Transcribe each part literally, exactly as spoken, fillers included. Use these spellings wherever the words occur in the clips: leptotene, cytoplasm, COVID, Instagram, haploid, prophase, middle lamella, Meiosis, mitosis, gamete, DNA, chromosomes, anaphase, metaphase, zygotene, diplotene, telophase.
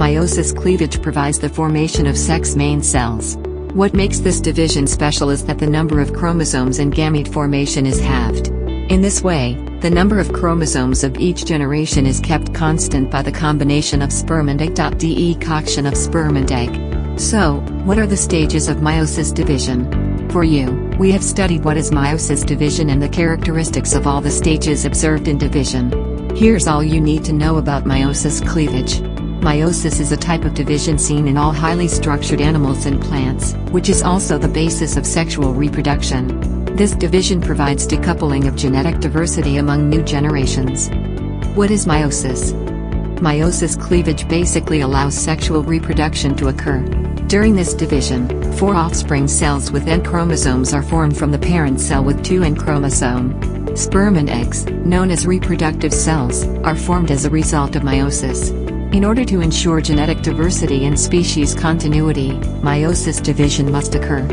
Meiosis cleavage provides the formation of sex main cells. What makes this division special is that the number of chromosomes in gamete formation is halved. In this way, the number of chromosomes of each generation is kept constant by the combination of sperm and egg. Decoction of sperm and egg. So, what are the stages of meiosis division? For you, we have studied what is meiosis division and the characteristics of all the stages observed in division. Here's all you need to know about meiosis cleavage. Meiosis is a type of division seen in all highly structured animals and plants, which is also the basis of sexual reproduction. This division provides decoupling of genetic diversity among new generations. What is meiosis? Meiosis cleavage basically allows sexual reproduction to occur. During this division, four offspring cells with N chromosomes are formed from the parent cell with two N chromosome. Sperm and eggs, known as reproductive cells, are formed as a result of meiosis. In order to ensure genetic diversity and species continuity, meiosis division must occur.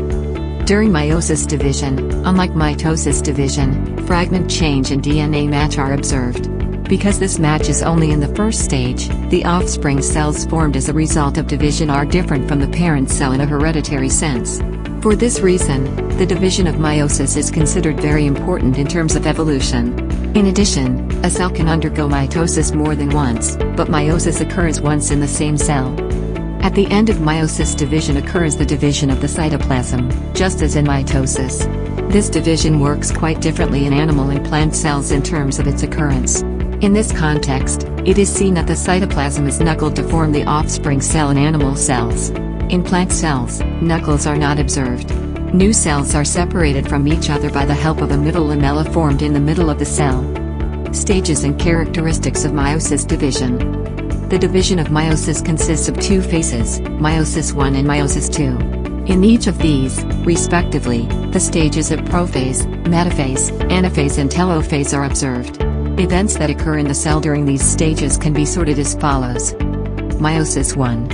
During meiosis division, unlike mitosis division, fragment change and D N A match are observed. Because this match is only in the first stage, the offspring cells formed as a result of division are different from the parent cell in a hereditary sense. For this reason, the division of meiosis is considered very important in terms of evolution. In addition, a cell can undergo mitosis more than once, but meiosis occurs once in the same cell. At the end of meiosis division occurs the division of the cytoplasm, just as in mitosis. This division works quite differently in animal and plant cells in terms of its occurrence. In this context, it is seen that the cytoplasm is knuckled to form the offspring cell in animal cells. In plant cells, knuckles are not observed. New cells are separated from each other by the help of a middle lamella formed in the middle of the cell. Stages and characteristics of meiosis division. The division of meiosis consists of two phases, meiosis one and meiosis two. In each of these, respectively, the stages of prophase, metaphase, anaphase and telophase are observed. Events that occur in the cell during these stages can be sorted as follows. Meiosis one.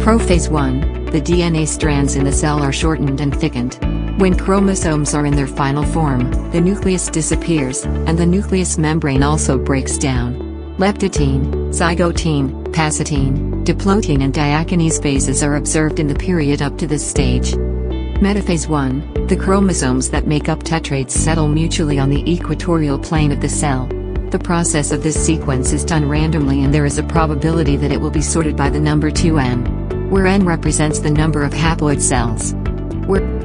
Prophase one. The D N A strands in the cell are shortened and thickened. When chromosomes are in their final form, the nucleus disappears, and the nucleus membrane also breaks down. Leptotene, zygotene, pasitine, diplotene and diakinase phases are observed in the period up to this stage. Metaphase one, the chromosomes that make up tetrads settle mutually on the equatorial plane of the cell. The process of this sequence is done randomly and there is a probability that it will be sorted by the number two N. Where N represents the number of haploid cells. Where